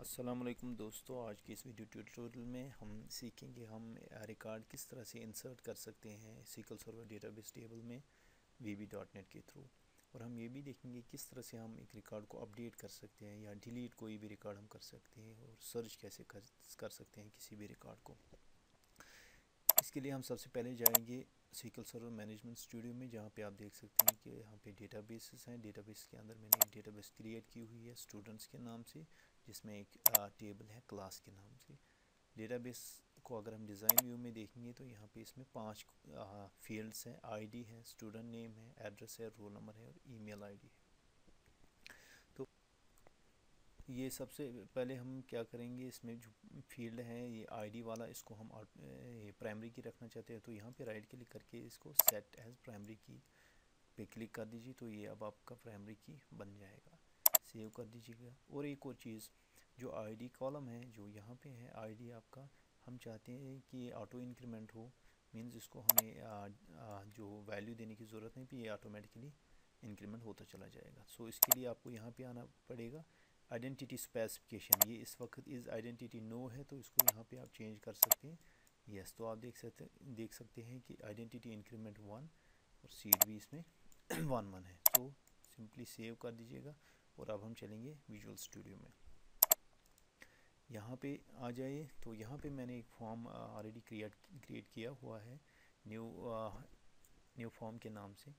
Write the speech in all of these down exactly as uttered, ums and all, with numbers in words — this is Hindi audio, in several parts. अस्सलामुअलैकुम दोस्तों, आज के इस वीडियो ट्यूटोरियल में हम सीखेंगे हम रिकॉर्ड किस तरह से इंसर्ट कर सकते हैं एसक्यूएल सर्वर डेटाबेस टेबल में वी बी डॉट नेट के थ्रू। और हम ये भी देखेंगे किस तरह से हम एक रिकॉर्ड को अपडेट कर सकते हैं या डिलीट कोई भी रिकॉर्ड हम कर सकते हैं, और सर्च कैसे कर, कर सकते हैं किसी भी रिकॉर्ड को। इसके लिए हम सबसे पहले जाएंगे एसक्यूएल सर्वर मैनेजमेंट स्टूडियो में, जहाँ पे आप देख सकते हैं कि यहाँ पे डेटाबेसेस हैं। डेटाबेस के अंदर मैंने एक डेटाबेस क्रिएट की हुई है स्टूडेंट्स के नाम से, जिसमें एक आ, टेबल है क्लास के नाम से। डेटाबेस को अगर हम डिज़ाइन व्यू में देखेंगे तो यहाँ पे इसमें पांच आ, फील्ड्स हैं। आईडी है, स्टूडेंट नेम है, एड्रेस है, रोल नंबर है और ईमेल आईडी है। तो ये सबसे पहले हम क्या करेंगे, इसमें जो फील्ड है ये आईडी वाला, इसको हम ये प्राइमरी की रखना चाहते हैं। तो यहाँ पे राइट क्लिक करके इसको सेट एज प्राइमरी की पे क्लिक कर दीजिए। तो ये अब आपका प्राइमरी की बन जाएगा, सेव कर दीजिएगा। और एक और चीज़, जो आईडी कॉलम है जो यहाँ पे है आईडी आपका, हम चाहते हैं कि ये ऑटो इंक्रीमेंट हो। मींस इसको हमें आ, आ, जो वैल्यू देने की ज़रूरत नहीं, भी ये ऑटोमेटिकली इंक्रीमेंट होता चला जाएगा। सो इसके लिए आपको यहाँ पे आना पड़ेगा। आइडेंटिटी स्पेसिफिकेशन, ये इस वक्त इज़ आइडेंटिटी नो है, तो इसको यहाँ पे आप चेंज कर सकते हैं यस। तो आप देख सकते देख सकते हैं कि आइडेंटिटी इंक्रीमेंट वन और सीट भी इसमें वन वन है। तो सिंपली सेव कर दीजिएगा। और अब हम चलेंगे विजुअल स्टूडियो में, यहाँ पे आ जाइए। तो यहाँ पे मैंने एक फॉर्म ऑलरेडी क्रिएट क्रिएट किया हुआ है न्यू न्यू फॉर्म के नाम से।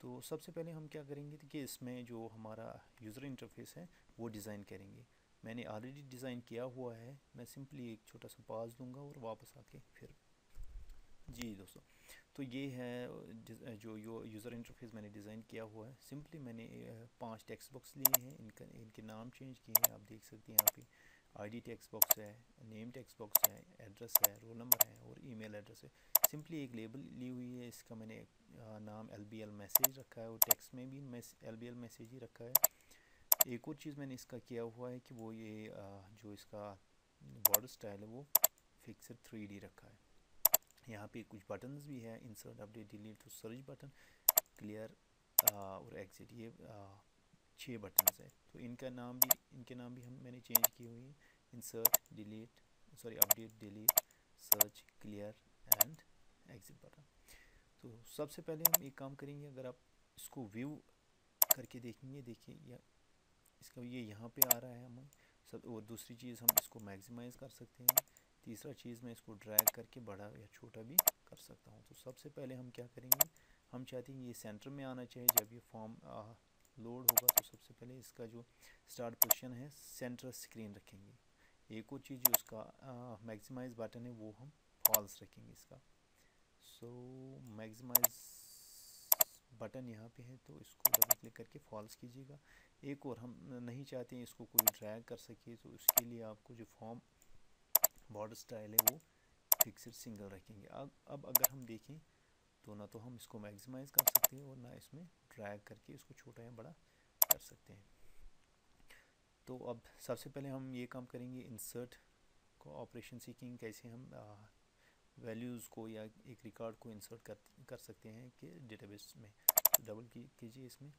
तो सबसे पहले हम क्या करेंगे कि इसमें जो हमारा यूज़र इंटरफेस है वो डिज़ाइन करेंगे। मैंने ऑलरेडी डिज़ाइन किया हुआ है, मैं सिंपली एक छोटा सा पॉज दूंगा और वापस आके फिर जी दोस्तों। तो ये है जो यो यूज़र इंटरफेस मैंने डिज़ाइन किया हुआ है। सिंपली मैंने पांच टेक्स्ट बॉक्स लिए हैं, इनका इनके नाम चेंज किए हैं। आप देख सकते हैं यहाँ पे आईडी टेक्स्ट बॉक्स है, नेम टेक्स्ट बॉक्स है, एड्रेस है, रोल नंबर है और ईमेल एड्रेस है। सिंपली एक लेबल ली हुई है, इसका मैंने नाम एल बी एल मैसेज रखा है और टेक्स्ट में भी एल बी एल मैसेज ही रखा है। एक और चीज़ मैंने इसका किया हुआ है कि वो ये जो इसका बॉर्डर स्टाइल है वो फिक्सड थ्री डी रखा है। यहाँ पे कुछ बटन्स भी है, इंसर्ट, अपडेट, डिलीट, तो सर्च बटन, क्लियर और एग्जिट, ये छः बटन्स हैं। तो इनका नाम भी इनके नाम भी हम मैंने चेंज किए हुए हैं, insert, delete, sorry update, delete, search, clear and exit button. तो सबसे पहले हम एक काम करेंगे, अगर आप इसको व्यू करके देखेंगे, देखिए या इसका ये यहाँ पे आ रहा है हमें सब। और दूसरी चीज़, हम इसको मैक्सिमाइज़ कर सकते हैं। तीसरा चीज़, मैं इसको ड्रैग करके बड़ा या छोटा भी कर सकता हूँ। तो सबसे पहले हम क्या करेंगे, हम चाहते हैं ये सेंटर में आना चाहिए। जब ये फॉर्म लोड होगा तो सबसे पहले इसका जो स्टार्ट पोजीशन है सेंटर स्क्रीन रखेंगे। एक और चीज़, जो इसका मैक्सिमाइज बटन है वो हम फॉल्स रखेंगे इसका। सो मैक्सिमाइज बटन यहाँ पे है, तो इसको डबल क्लिक करके फॉल्स कीजिएगा। एक और हम नहीं चाहते हैं इसको कोई ड्रैग कर सके, तो उसके लिए आपको जो फॉर्म बॉर्डर स्टाइल है वो फिक्सड सिंगल रखेंगे। अब अब अगर हम देखें तो ना तो हम इसको मैक्सिमाइज़ कर सकते हैं और ना इसमें ड्रैग करके इसको छोटा या बड़ा कर सकते हैं। तो अब सबसे पहले हम ये काम करेंगे, इंसर्ट को ऑपरेशन सीखेंगे, कैसे हम वैल्यूज़ को या एक रिकॉर्ड को इंसर्ट कर कर सकते हैं कि डेटाबेस में। तो डबल क्लिक कीजिए इसमें।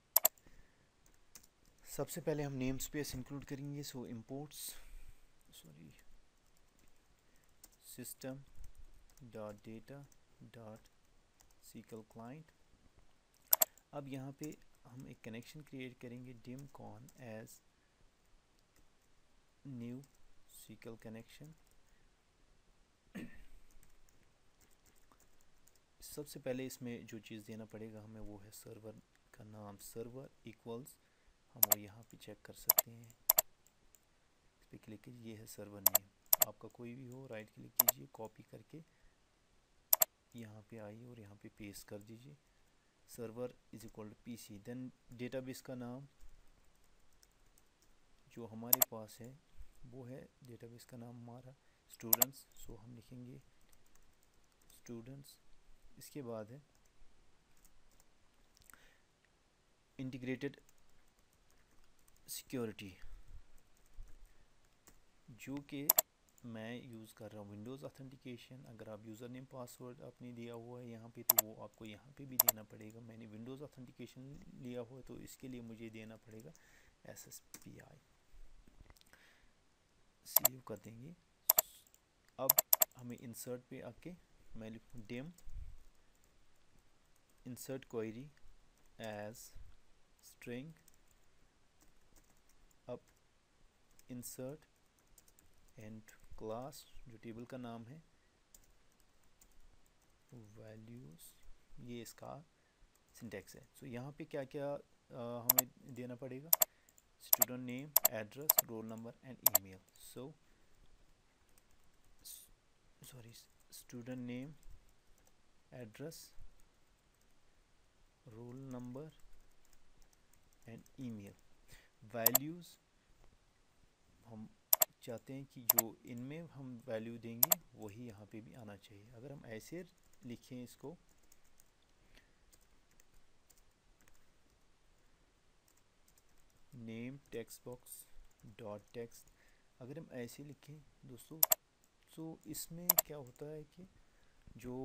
सबसे पहले हम नेम स्पेस इंक्लूड करेंगे। So imports sorry system dot data dot SQL client. अब यहाँ पे हम एक कनेक्शन क्रिएट करेंगे, dim con as new SQL connection. सबसे पहले इसमें जो चीज़ देना पड़ेगा हमें वो है सर्वर का नाम। सर्वर इक्वल्स, हम वो यहाँ पे चेक कर सकते हैं, इस पर क्लिक कीजिए। ये है सर्वर नेम, आपका कोई भी हो। राइट क्लिक कीजिए, कॉपी करके यहाँ पे आइए और यहाँ पे पेस्ट कर दीजिए। Server is equal to P C. Then database का नाम जो हमारे पास है वो है, डेटाबेस का नाम हमारा स्टूडेंट्स, सो हम लिखेंगे स्टूडेंट्स। इसके बाद है इंटीग्रेटेड सिक्योरिटी, जो कि मैं यूज़ कर रहा हूँ विंडोज़ ऑथेंटिकेशन। अगर आप यूज़र नेम पासवर्ड आपने दिया हुआ है यहाँ पे, तो वो आपको यहाँ पे भी देना पड़ेगा। मैंने विंडोज़ ऑथेंटिकेशन लिया हुआ है, तो इसके लिए मुझे देना पड़ेगा एस एस पी आई। कर देंगे। अब हमें इंसर्ट पे आके मैं लिखूँ dim insert query as string. अब इंसर्ट एंड क्लास जो टेबल का नाम है वैल्यूज़, ये इसका सिंटैक्स है। सो so, यहाँ पे क्या क्या आ, हमें देना पड़ेगा, student name, address, roll number and email. So sorry student name, address, roll number and email. Values हम चाहते हैं कि जो इनमें हम वैल्यू देंगे वही यहाँ पे भी आना चाहिए। अगर हम ऐसे लिखें इसको name text box dot text, अगर हम ऐसे लिखें दोस्तों तो इसमें क्या होता है कि जो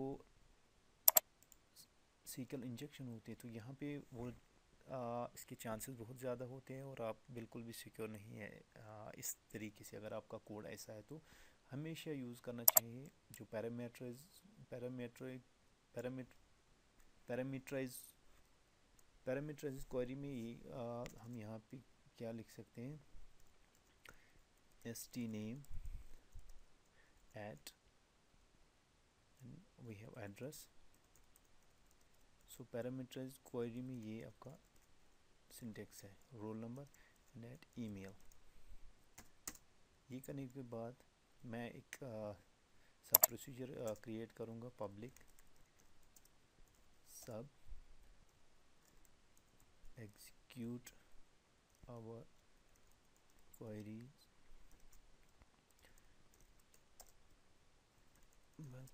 सीक्वल इंजेक्शन होते हैं तो यहाँ पे वो आ, इसके चांसेस बहुत ज़्यादा होते हैं और आप बिल्कुल भी सिक्योर नहीं है आ, इस तरीके से। अगर आपका कोड ऐसा है तो हमेशा यूज़ करना चाहिए जो पैरामीटराइज पैरामीटराइज पैरामीट पैरामीटराइज पैरामीटराइज क्वेरी में ही आ, हम यहाँ पे क्या लिख सकते हैं, S T name at we have address. So parameterize query में ये आपका सिंटेक्स है, roll number and at email. ये करने के बाद मैं एक सब प्रोसीजर क्रिएट करूँगा, public sub execute our queries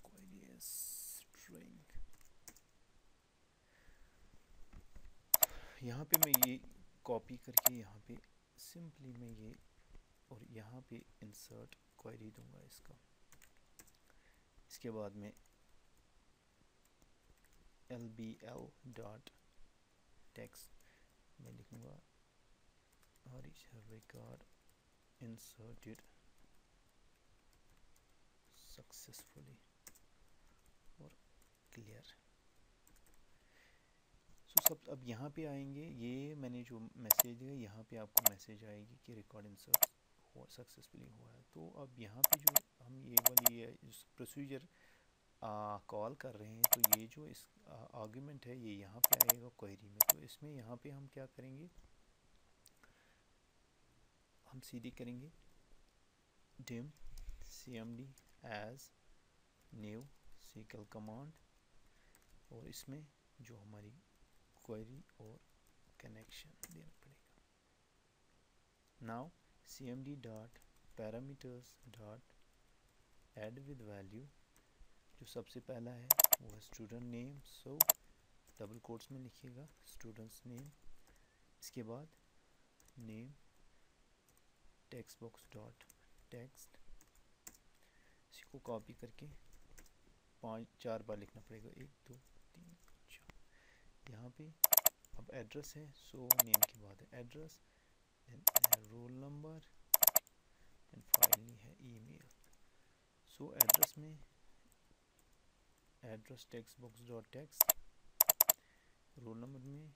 query string. यहाँ पे मैं ये कॉपी करके यहाँ पे सिंपली मैं ये और यहाँ पे इंसर्ट क्वेरी दूंगा इसका। इसके बाद में L B L dot text मैं लिखूँगा हरीश रिकॉर्ड इंसर्टेड सक्सेसफुली और क्लियर। सो सब अब यहाँ पे आएंगे, ये मैंने जो मैसेज है यहाँ पे आपको मैसेज आएगी कि रिकॉर्ड इंसर्ट हुआ सक्सेसफुली हुआ है। तो अब यहाँ पे जो हम ये वाली ये प्रोसीजर कॉल कर रहे हैं तो ये जो इस आर्गुमेंट है ये यहाँ पे आएगा क्वेरी में। तो इसमें यहाँ पे हम क्या करेंगे, हम सीधी करेंगे dim C M D as new sequel command और इसमें जो हमारी क्वेरी और कनेक्शन देना पड़ेगा। Now C M D dot parameters dot add with value, जो सबसे पहला है वो है student name. So double quotes में लिखिएगा स्टूडेंट्स नेम, इसके बाद name text box dot text. इसको कॉपी करके पाँच चार बार लिखना पड़ेगा, एक दो तीन चार। यहाँ पे अब एड्रेस है, सो नेम के बाद है address, roll number and finally है ईमेल। सो एड्रेस में address text box dot text, roll number में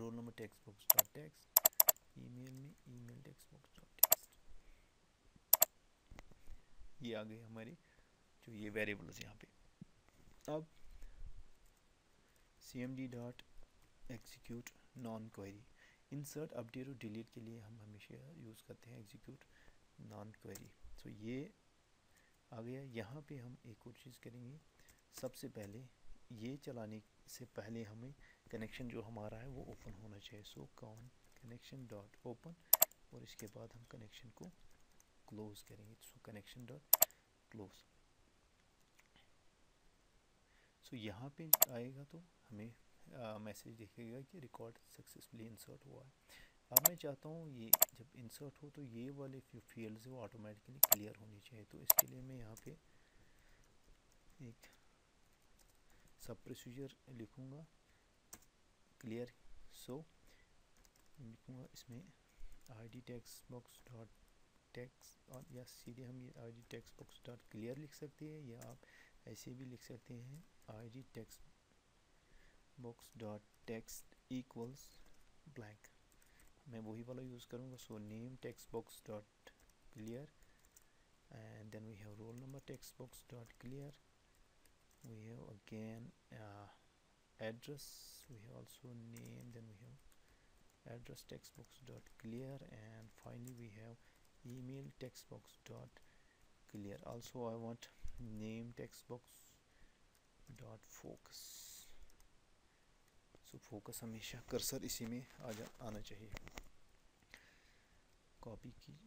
roll number text box dot text, email में email text box dot text. ये आ गए हमारे जो ये वेरिएबल्स यहाँ पे। अब C M D dot execute non query, insert update और डिलीट के लिए हम हमेशा यूज़ करते हैं एग्जीक्यूट नॉन क्वेरी। तो ये आ गया। यहाँ पे हम एक और चीज़ करेंगे, सबसे पहले ये चलाने से पहले हमें कनेक्शन जो हमारा है वो ओपन होना चाहिए। So con connection dot open और इसके बाद हम कनेक्शन को क्लोज करेंगे। So connection dot close. So यहाँ पे आएगा तो हमें मैसेज दिखेगा कि रिकॉर्ड सक्सेसफुली इंसर्ट हुआ है। अब मैं चाहता हूँ ये जब इंसर्ट हो तो ये वाले फील्ड्स वो ऑटोमेटिकली क्लियर होनी चाहिए। तो इसके लिए मैं यहाँ पे एक सब प्रोसीजर लिखूँगा क्लियर। सो लिखूँगा इसमें I D text box dot text और या सीधे हम ये I D text box dot clear लिख सकते हैं या आप ऐसे भी लिख सकते हैं I D text box dot text equals blank. मैं वही वाला यूज़ करूँगा। So name text box dot clear and then we have roll number text box dot clear, we have again address, we have also name, then we have address textbox dot clear, and finally we have email textbox dot clear. Also I want name textbox dot focus, so focus हमेशा कर्सर इसी में आ जा आना चाहिए। कॉपी की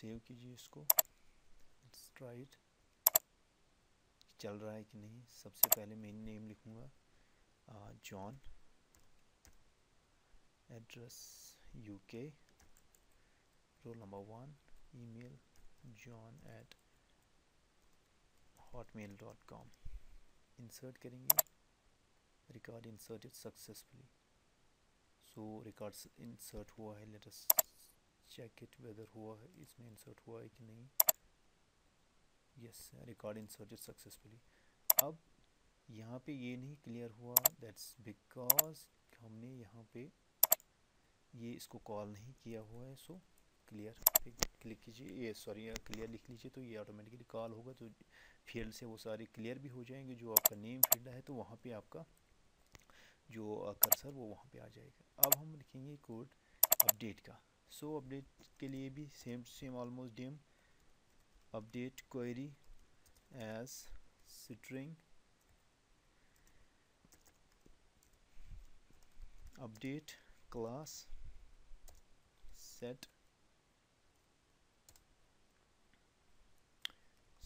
सेव कीजिए इसको, let's try it, चल रहा है कि नहीं। सबसे पहले मैं नेम लिखूँगा John, address UK, roll number one, email John at Hotmail dot com. Insert करेंगे, record inserted successfully. So record insert हुआ है, let us check it whether हुआ है, इसमें इंसर्ट हुआ है कि नहीं। Yes, record inserted successfully. अब यहाँ पे ये नहीं क्लियर हुआ, दैट्स बिकॉज हमने यहाँ पे ये इसको कॉल नहीं किया हुआ है। सो क्लियर पे क्लिक कीजिए, ये सॉरी क्लियर लिख लीजिए, तो ये ऑटोमेटिकली कॉल होगा। तो फील्ड से वो सारे क्लियर भी हो जाएंगे, जो आपका नेम फील्ड है, तो वहाँ पे आपका जो कर्सर वो वहाँ पे आ जाएगा। अब हम लिखेंगे कोड अपडेट का। सो अपडेट के लिए भी same same almost dim, update query as string update class set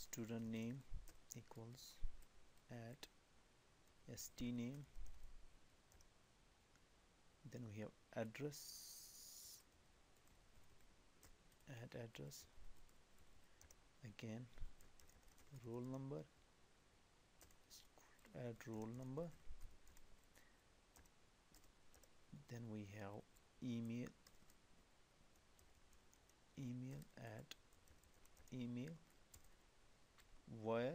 student name equals at st name, then we have address at address, again roll number at roll number, then we have email email at email, where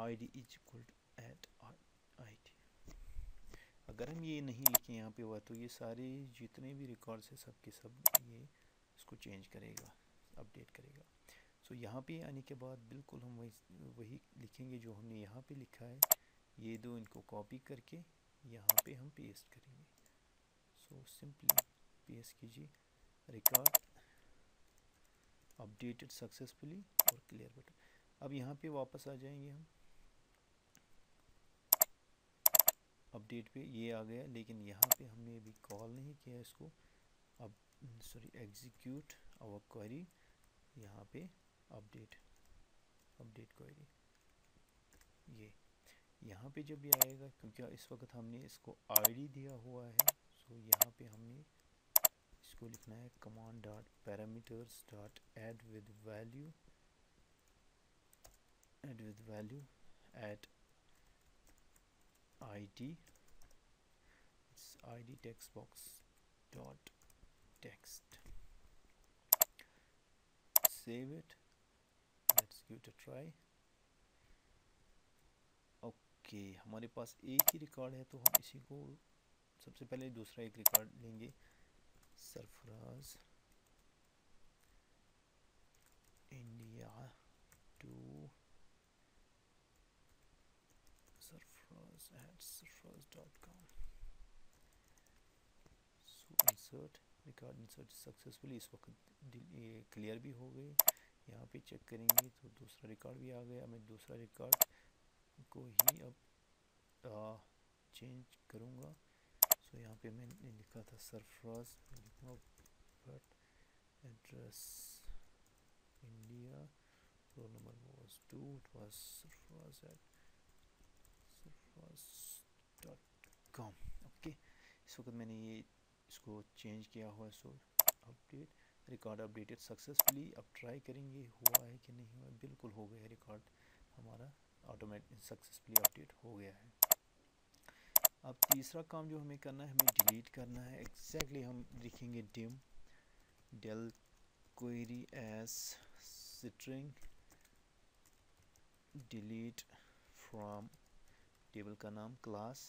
id is equal to at id। अगर हम ये नहीं लिखें यहाँ पे हुआ, तो ये सारे जितने भी रिकॉर्ड्स हैं सब के सब ये इसको चेंज करेगा, अपडेट करेगा। सो so, यहाँ पे आने के बाद बिल्कुल हम वही वही लिखेंगे जो हमने यहाँ पे लिखा है। ये दो इनको कॉपी करके यहाँ पे हम पेस्ट करेंगे। सो सिंपली पेस्ट कीजिए, रिकॉर्ड अपडेटेड सक्सेसफुली और क्लियर बटन। अब यहाँ पे वापस आ जाएंगे हम अपडेट पे, ये आ गया, लेकिन यहाँ पे हमने अभी कॉल नहीं किया इसको। अब सॉरी एग्जीक्यूट आवर क्वेरी, यहाँ पे अपडेट अपडेट क्वेरी। ये यहाँ पे जब ये आएगा, क्योंकि इस वक्त हमने इसको आईडी दिया हुआ है, सो यहाँ पे हमने इसको लिखना है command dot parameters dot add with value add with value at ID ID text box dot text. Save it, let's give it a try. Okay, हमारे पास एक ही रिकॉर्ड है, तो हम इसी को सबसे पहले दूसरा एक रिकॉर्ड लेंगे, Sarfaraz India two Sarfaraz at Sarfaraz dot com. So insert, record insert successfully. इस वक्त ये क्लियर भी हो गए, यहाँ पे चेक करेंगे तो दूसरा रिकॉर्ड भी आ गया। मैं दूसरा रिकॉर्ड को ही अब आ, चेंज करूँगा। सो so, यहाँ पे मैंने लिखा था Sarfaraz, but address India, roll number was two, it was Sarfaraz at Sarfaraz dot com. Okay, इस वक्त मैंने ये इसको चेंज किया हुआ है। So update, record updated successfully. अब ट्राई करेंगे हुआ है कि नहीं हुआ। बिल्कुल हो गया, रिकॉर्ड हमारा ऑटोमेटिक सक्सेसफुली अपडेट हो गया है। अब तीसरा काम जो हमें करना है, हमें डिलीट करना है। एग्जैक्टली exactly हम लिखेंगे dim del query as string delete from table का नाम class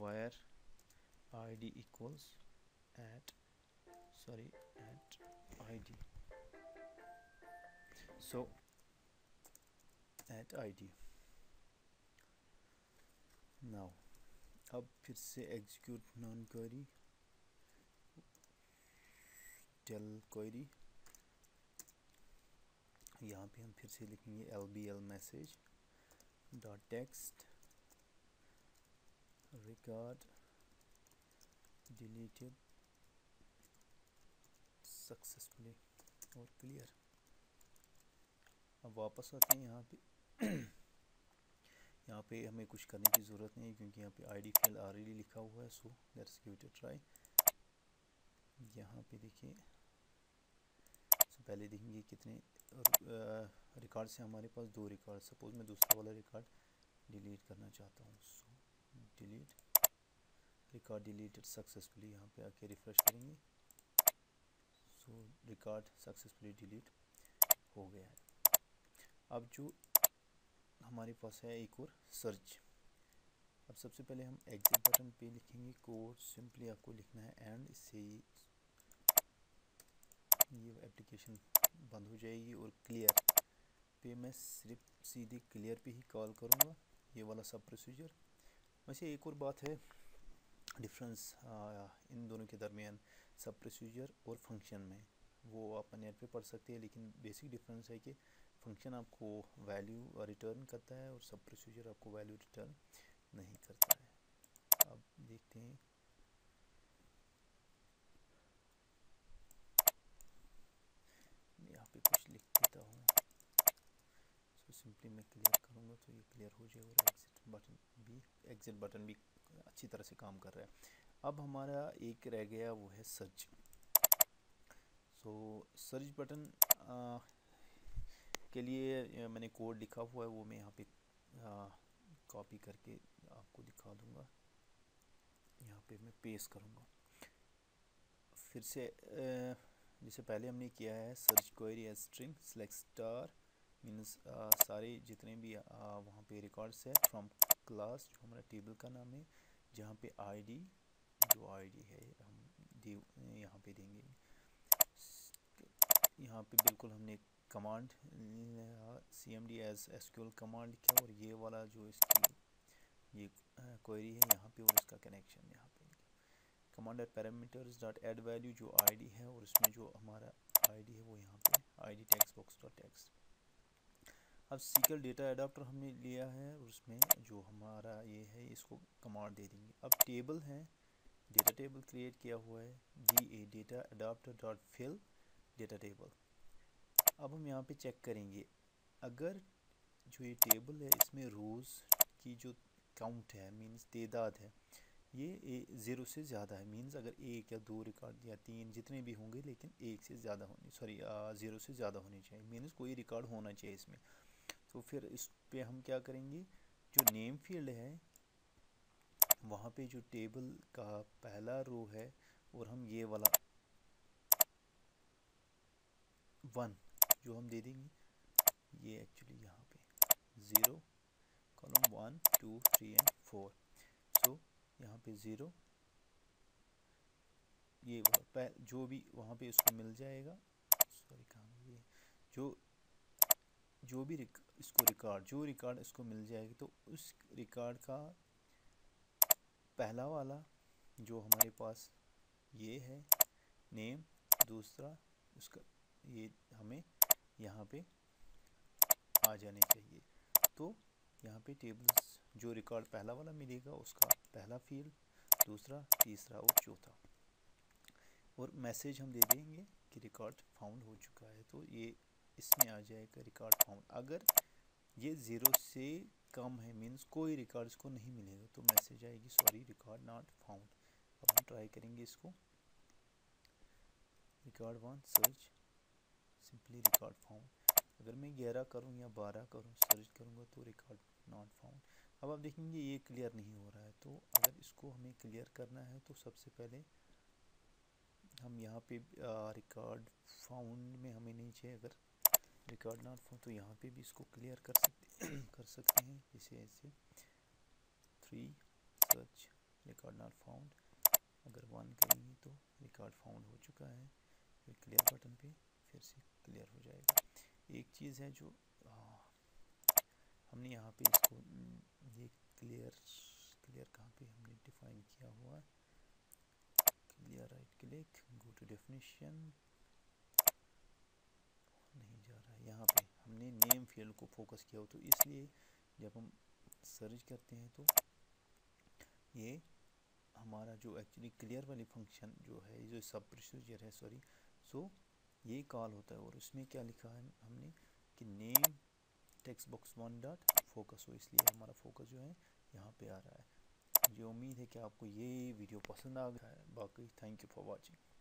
where I D equals at sorry at I D so at I D now अब फिर से execute non query del query यहाँ पे हम फिर से लिखेंगे L B L message dot text regard deleted successfully और clear। अब वापस आते हैं यहाँ पे यहाँ पे हमें कुछ करने की ज़रूरत नहीं है क्योंकि यहाँ पे आई डी फील्ड ऑलरेडी लिखा हुआ है। So let's give it a try. यहाँ पे देखिए पहले देखेंगे कितने रिकॉर्ड से हमारे पास दो रिकॉर्ड। सपोज मैं दूसरा वाला रिकॉर्ड डिलीट करना चाहता हूँ। So delete record deleted successfully. यहाँ पे आके रिफ्रेश करेंगे। सो रिकॉर्ड सक्सेसफुली डिलीट हो गया है। अब जो हमारे पास है एक और सर्च। अब सबसे पहले हम एग्जिट बटन पे लिखेंगे कोड। सिंपली आपको लिखना है एंड, इससे ये एप्लीकेशन बंद हो जाएगी। और क्लियर पे मैं सिर्फ सीधे क्लियर पे ही कॉल करूँगा ये वाला सब प्रोसीजर। वैसे एक और बात है डिफरेंस इन दोनों के दरमियान, सब प्रोसीजर और फंक्शन में, वो आप नेट पे पढ़ सकते हैं। लेकिन बेसिक डिफरेंस है कि फंक्शन आपको वैल्यू रिटर्न करता है और सब प्रोसीजर आपको वैल्यू रिटर्न नहीं करता है। अब देखते हैं यहाँ पे कुछ लिख देता हूँ। सो सिंपली मैं क्लियर करूँगा तो ये क्लियर हो जाएगा। और एग्जिट बटन भी एग्जिट बटन भी अच्छी तरह से काम कर रहा है। अब हमारा एक रह गया वो है सर्च। सो सर्च बटन आ, के लिए मैंने कोड लिखा हुआ है, वो मैं यहाँ पे कॉपी करके आपको दिखा दूँगा। यहाँ पे मैं पेस्ट करूँगा फिर से आ, जिसे पहले हमने किया है। Search query as string select star means सारे जितने भी आ, वहाँ पे रिकॉर्ड्स है फ्रॉम क्लास जो हमारा टेबल का नाम है, जहाँ पे आईडी जो आईडी है हम दे यहाँ पे देंगे। यहाँ पे बिल्कुल हमने command C M D as SQL command लिखा और ये वाला जो इसकी ये क्वेरी है यहाँ पे और इसका कनेक्शन यहाँ पे command at parameters dot add value जो आईडी है और इसमें जो हमारा आईडी है वो यहाँ पे ID text box dot text. अब सीक्वल डेटा एडाप्टर हमने लिया है और उसमें जो हमारा ये है इसको कमांड दे देंगे। अब टेबल है, डेटा टेबल क्रिएट किया हुआ है D A data adapter dot fill data table. अब हम यहाँ पे चेक करेंगे अगर जो ये टेबल है इसमें रोज़ की जो काउंट है मीन्स तादाद है ये ज़ीरो से ज़्यादा है। मींस अगर एक या दो रिकॉर्ड या तीन जितने भी होंगे लेकिन एक से ज़्यादा होने सॉरी ज़ीरो से ज़्यादा होने चाहिए, मींस कोई रिकॉर्ड होना चाहिए इसमें। तो फिर इस पे हम क्या करेंगे, जो नेम फील्ड है वहाँ पे जो टेबल का पहला रो है और हम ये वाला वन जो हम दे देंगे ये एक्चुअली यहाँ पे zero column one two three and four. So यहाँ पे ज़ीरो ये जो भी वहाँ पे उसको मिल जाएगा सॉरी काम ये जो जो भी रिक, इसको रिकॉर्ड जो रिकॉर्ड इसको मिल जाएगी तो उस रिकॉर्ड का पहला वाला जो हमारे पास ये है नेम, दूसरा उसका ये हमें यहाँ पे आ जाने चाहिए। तो यहाँ पे टेबल्स जो रिकॉर्ड पहला वाला मिलेगा उसका पहला फील्ड, दूसरा, तीसरा और चौथा। और मैसेज हम दे देंगे कि रिकॉर्ड फाउंड हो चुका है तो ये इसमें आ जाएगा रिकॉर्ड फाउंड। अगर ये ज़ीरो से कम है मींस कोई रिकॉर्ड इसको नहीं मिलेगा तो मैसेज आएगी सॉरी रिकॉर्ड नॉट फाउंड। अब हम ट्राई करेंगे इसको record one search simply record found. अगर मैं ग्यारह करूं या बारह करूं सर्च करूंगा तो रिकॉर्ड नॉट फाउंड। अब आप देखेंगे ये क्लियर नहीं हो रहा है। तो अगर इसको हमें क्लियर करना है तो सबसे पहले हम यहाँ पे रिकॉर्ड फाउंड में हमें नहीं चाहिए, अगर रिकॉर्ड नॉट फाउंड तो यहाँ पे भी इसको क्लियर कर सकते कर सकते हैं इसे ऐसे three search record not found, अगर वन करेंगे तो रिकॉर्ड फाउंड हो चुका है, फिर क्लियर बटन पे फिर से क्लियर हो जाएगा। एक चीज़ है जो आ, हमने यहाँ पे इसको ये क्लियर क्लियर कहाँ पे हमने डिफाइन किया हुआ है, clear right click go to definition, नहीं जा रहा है, यहाँ पे हमने नेम फील्ड को फोकस किया हो तो इसलिए जब हम सर्च करते हैं तो ये हमारा जो एक्चुअली क्लियर वाली फंक्शन जो है जो सब प्रोसीजर है सॉरी सो ये कॉल होता है, और उसमें क्या लिखा है हमने कि name text box one dot focus हो, इसलिए हमारा फोकस जो है यहाँ पे आ रहा है। मुझे उम्मीद है कि आपको ये वीडियो पसंद आ गया है, बाकी थैंक यू फॉर वॉचिंग।